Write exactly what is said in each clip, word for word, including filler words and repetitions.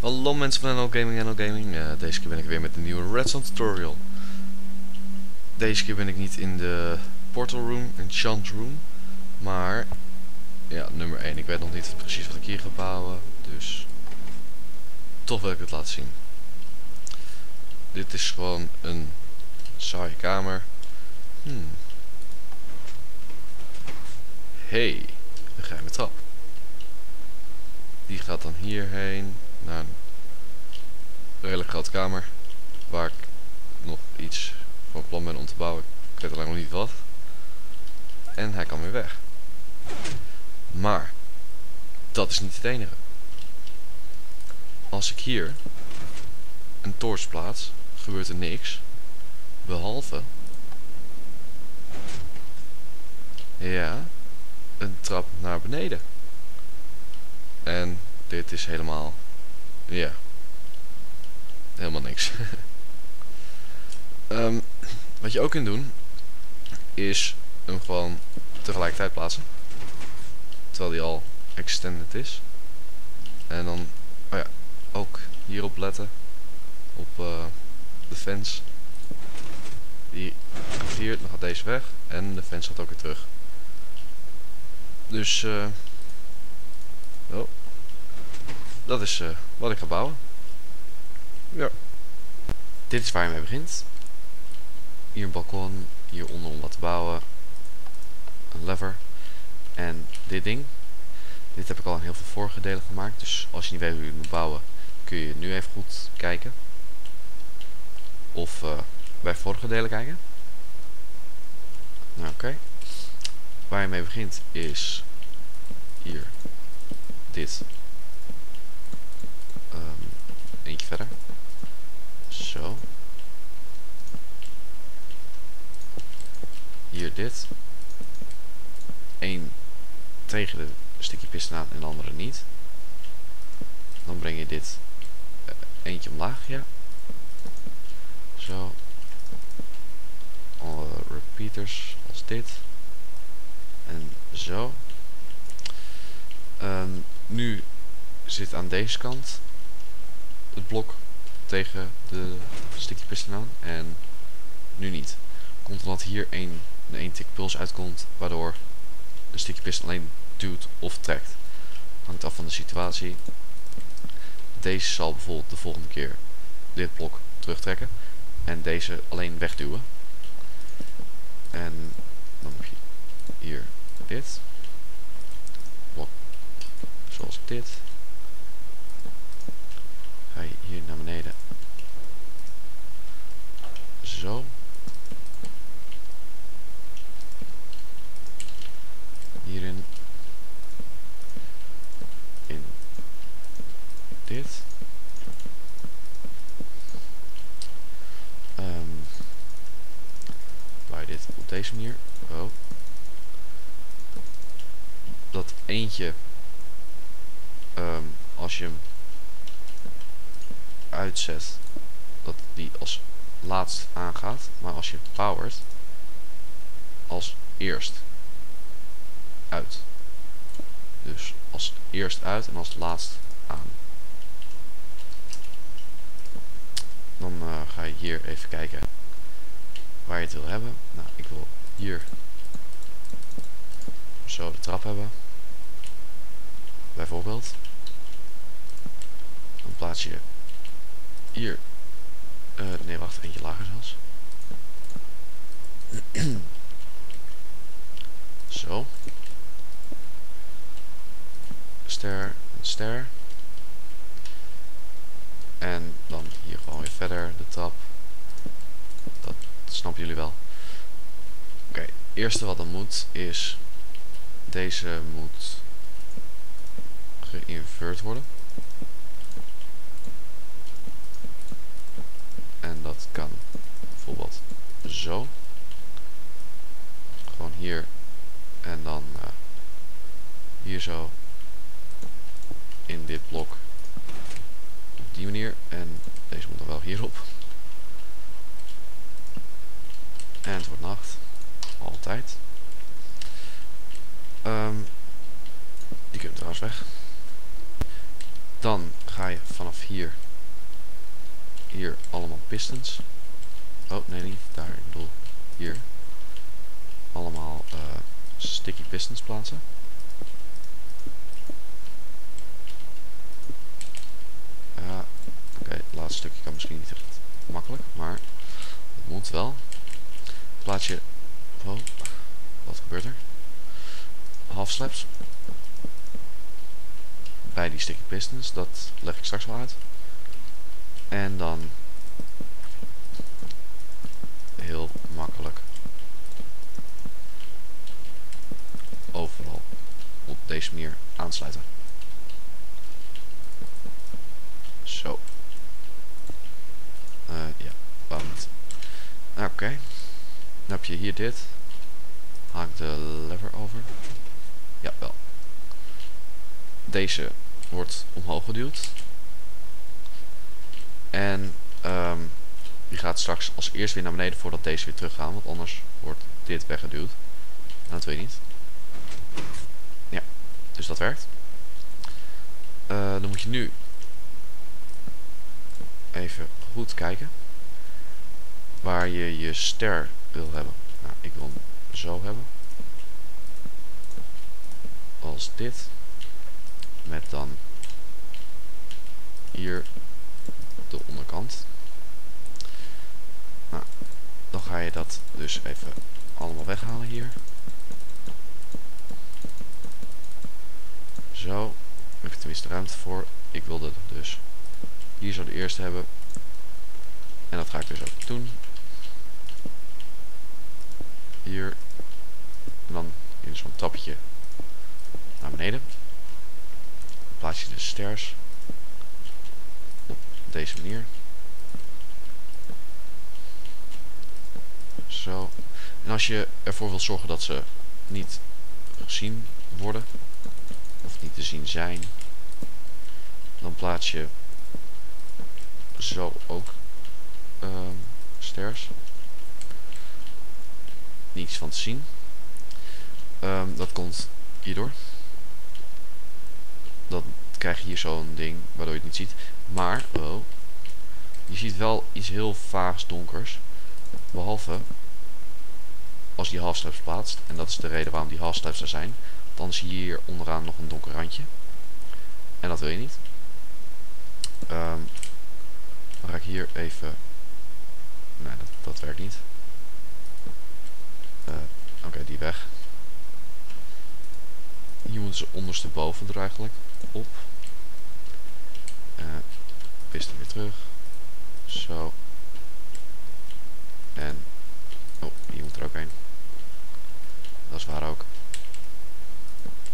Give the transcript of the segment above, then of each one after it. Hallo mensen van N L Gaming, N L Gaming. Uh, deze keer ben ik weer met een nieuwe Redstone tutorial. Deze keer ben ik niet in de portal room, enchant room, maar ja, nummer één. Ik weet nog niet precies wat ik hier ga bouwen, dus toch wil ik het laten zien. Dit is gewoon een saaie kamer. Hmm. Hey, een geheime trap. Die gaat dan hierheen naar een redelijk grote kamer waar ik nog iets van plan ben om te bouwen. Ik weet alleen nog niet wat. En hij kan weer weg. Maar dat is niet het enige. Als ik hier een torch plaats, gebeurt er niks. Behalve, ja, een trap naar beneden. En dit is helemaal, ja, helemaal niks. um, wat je ook kunt doen, is hem gewoon tegelijkertijd plaatsen. Terwijl die al extended is. En dan, oh ja, ook hierop letten. Op uh, de fence. Die gaat hier, dan gaat deze weg. En de fence gaat ook weer terug. Dus, uh, oh. Dat is uh, wat ik ga bouwen. Ja. Dit is waar je mee begint. Hier een balkon, hieronder om wat te bouwen. Een lever. En dit ding. Dit heb ik al in heel veel vorige delen gemaakt. Dus als je niet weet hoe je het moet bouwen, kun je nu even goed kijken. Of uh, bij vorige delen kijken. Nou, oké. Okay. Waar je mee begint is hier. Dit. Um, eentje verder. Zo. Hier dit. Eén tegen de stukje piston aan en de andere niet. Dan breng je dit uh, eentje omlaag, ja. Zo. Alle repeaters als dit. En zo. Um, nu zit aan deze kant het blok tegen de stukje piston aan. En nu niet. Komt omdat hier een, een tik puls uitkomt, waardoor de stukje piston alleen duwt of trekt. Hangt af van de situatie. Deze zal bijvoorbeeld de volgende keer dit blok terugtrekken. En deze alleen wegduwen. En dan heb je hier dit. Blok zoals dit. Ga je hier naar beneden. Zo. Hierin. In dit. Um, waar dit op deze manier. Oh. Dat eentje. Um, als je hem uitzet. Dat die als laatst aangaat. Maar als je powert. Als eerst. Uit. Dus als eerst uit en als laatst aan. Dan uh, ga je hier even kijken waar je het wil hebben. Nou, ik wil hier zo de trap hebben. Bijvoorbeeld. Dan plaats je hier. Uh, nee, wacht, eentje lager zelfs. Zo. Ster, een ster. En dan hier gewoon weer verder de trap. Dat snappen jullie wel. Oké, het eerste wat dan moet is. Deze moet geïnvert worden. En dat kan bijvoorbeeld zo. Gewoon hier. En dan uh, hier zo. In dit blok. Op die manier. En deze moet dan wel hierop. En het wordt nacht. Altijd. Um, die kunnen trouwens weg. Dan ga je vanaf hier. Hier allemaal pistons. Oh nee, niet daar. Ik bedoel hier. Allemaal uh, sticky pistons plaatsen. Ja, oké. Okay, het laatste stukje kan misschien niet echt makkelijk, maar het moet wel. Plaats je. Oh, wat gebeurt er? Half slaps. Bij die sticky pistons, dat leg ik straks wel uit. En dan heel makkelijk overal op deze manier aansluiten. Zo. Uh, ja, waarom niet? Oké. Okay. Dan heb je hier dit. Haak de lever over. Ja, wel. Deze wordt omhoog geduwd. En um, die gaat straks als eerst weer naar beneden voordat deze weer terug gaan. Want anders wordt dit weggeduwd. En dat wil je niet. Ja, dus dat werkt. Uh, dan moet je nu even goed kijken. Waar je je ster wil hebben. Nou, ik wil hem zo hebben. Als dit. Met dan hier de onderkant. Nou, dan ga je dat dus even allemaal weghalen hier. Zo. Heb ik tenminste ruimte voor. Ik wilde het dus hier zo de eerste hebben. En dat ga ik dus ook doen. Hier. En dan in zo'n tapje naar beneden. Plaats je de sters op deze manier. Zo. En als je ervoor wilt zorgen dat ze niet gezien worden, of niet te zien zijn, dan plaats je zo ook um, sters. Niets van te zien. Um, dat komt hierdoor. Dan krijg je hier zo'n ding waardoor je het niet ziet. Maar, oh, je ziet wel iets heel vaags donkers. Behalve als die halfslaps plaatst. En dat is de reden waarom die halfslaps er zijn. Dan zie je hier onderaan nog een donker randje. En dat wil je niet. Um, dan ga ik hier even... Nee, dat, dat werkt niet. Uh, Oké, okay, die weg. Hier moeten ze ondersteboven er eigenlijk op. Uh, pisten weer terug. Zo. En. Oh, hier moet er ook heen. Dat is waar ook.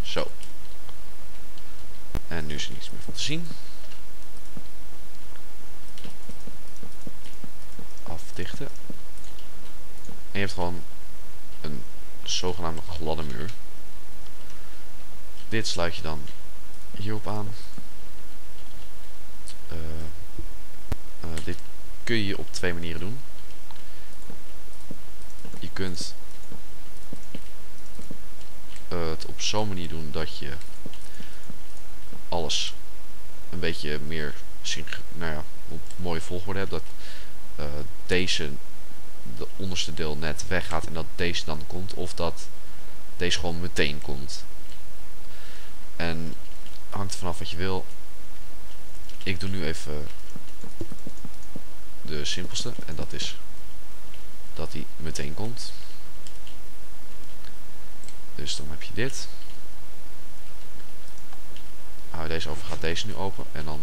Zo. En nu is er niets meer van te zien. Afdichten. En je hebt gewoon een zogenaamde gladde muur. Dit sluit je dan hierop aan. Uh, uh, dit kun je op twee manieren doen. Je kunt uh, het op zo'n manier doen dat je alles een beetje meer nou ja, op mooie volgorde hebt. Dat uh, deze, de onderste deel, net weggaat en dat deze dan komt. Of dat deze gewoon meteen komt. En hangt vanaf wat je wil. Ik doe nu even de simpelste. En dat is dat die meteen komt. Dus dan heb je dit. Hou deze over, gaat deze nu open. En dan...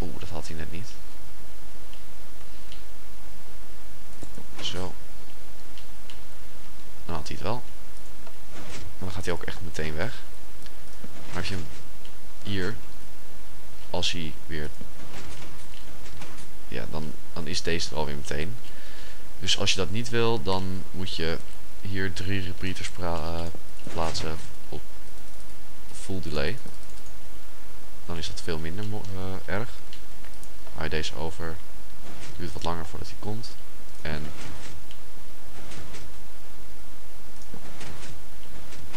Oeh, dat had hij net niet. Zo. Dan had hij het wel. Dan gaat hij ook echt meteen weg. Maar als je hem hier, als hij weer, ja, dan, dan is deze er alweer meteen. Dus als je dat niet wil, dan moet je hier drie repeaters plaatsen op full delay. Dan is dat veel minder uh, erg. Haal je deze over, Het duurt wat langer voordat hij komt. En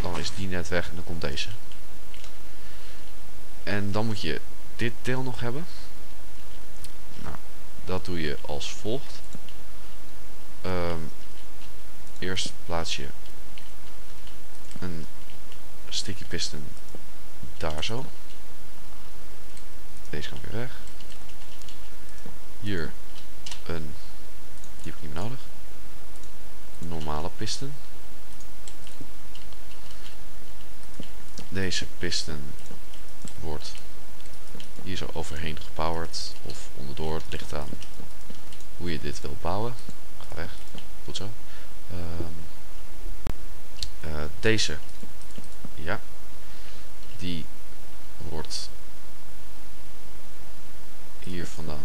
dan is die net weg en dan komt deze. En dan moet je dit deel nog hebben. Nou, dat doe je als volgt. Um, eerst plaats je een sticky piston daar zo. Deze kan weer weg. Hier een, die heb ik niet meer nodig, normale piston. Deze piston wordt hier zo overheen gepowered of onderdoor. Het ligt aan hoe je dit wil bouwen. Ga weg, goed zo. Um, uh, deze, ja, die wordt hier vandaan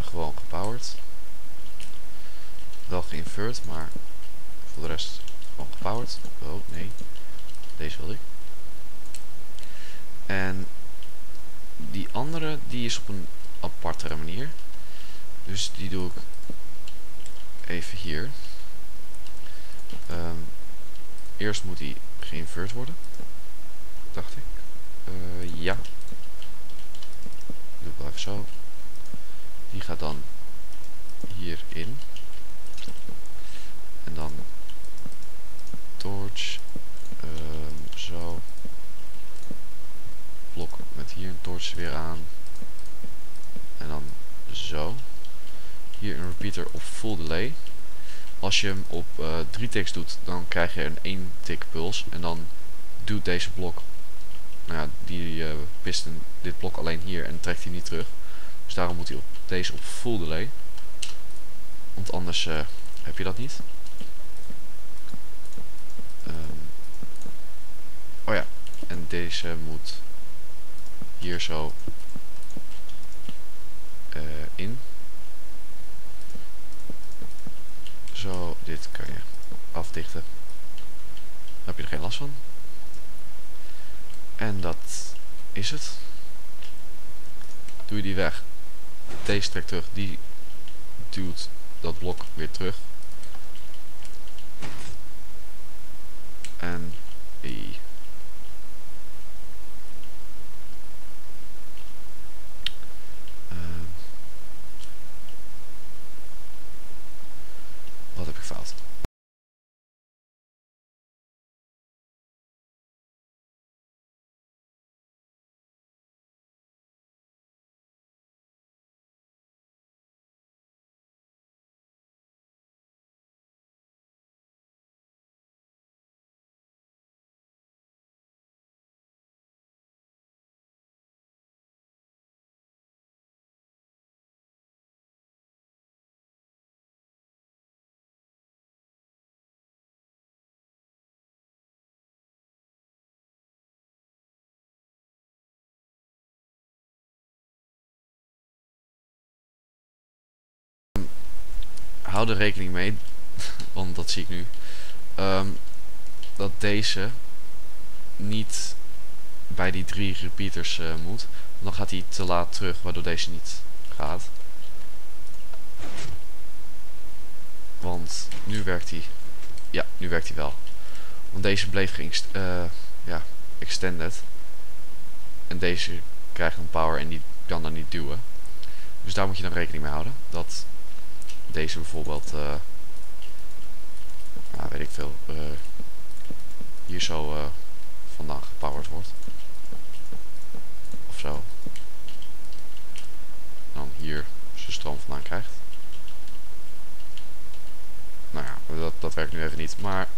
gewoon gepowered. Wel geïnvert, maar voor de rest gewoon gepowered. Oh nee, deze wilde ik. En die andere, die is op een apartere manier. Dus die doe ik even hier. Um, eerst moet die geïnvert worden, dacht ik. Uh, ja. Doe ik wel even zo. Die gaat dan hierin. En dan torch. Um, zo. Blok met hier een torch weer aan. En dan zo. Hier een repeater op full delay. Als je hem op uh, drie tiks doet, dan krijg je een één tik puls. En dan doet deze blok, nou ja, die uh, piston, dit blok alleen hier en trekt hij niet terug. Dus daarom moet hij op deze op full delay. Want anders uh, heb je dat niet. Um, oh ja, en deze moet hier zo uh, in. Zo, dit kan je afdichten. Dan heb je er geen last van. En dat is het. Doe je die weg. Deze trekt terug. Die duwt dat blok weer terug. En die. Uh, wat heb ik fout? Hou er rekening mee, want dat zie ik nu, um, dat deze niet bij die drie repeaters uh, moet. Dan gaat hij te laat terug, waardoor deze niet gaat. Want nu werkt hij, ja, nu werkt hij wel. Want deze bleef geëxt, uh, ja, extended. En deze krijgt een power en die kan dan niet duwen. Dus daar moet je dan rekening mee houden. Dat deze bijvoorbeeld, uh, nou weet ik veel, uh, hier zo uh, vandaan gepowered wordt. Of zo. Dan hier zijn stroom vandaan krijgt. Nou ja, dat, dat werkt nu even niet, maar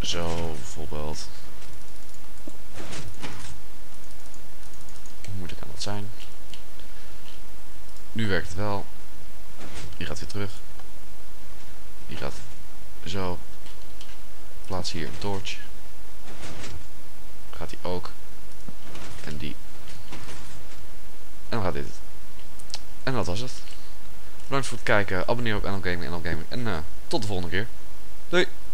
zo bijvoorbeeld. Hoe moeilijk kan dat zijn? Nu werkt het wel. Die gaat weer terug. Die gaat zo. Plaats hier een torch. Gaat die ook. En die. En dan gaat dit. En dat was het. Bedankt voor het kijken. Abonneer op N L Gaming. N L Gaming. En uh, tot de volgende keer. Doei!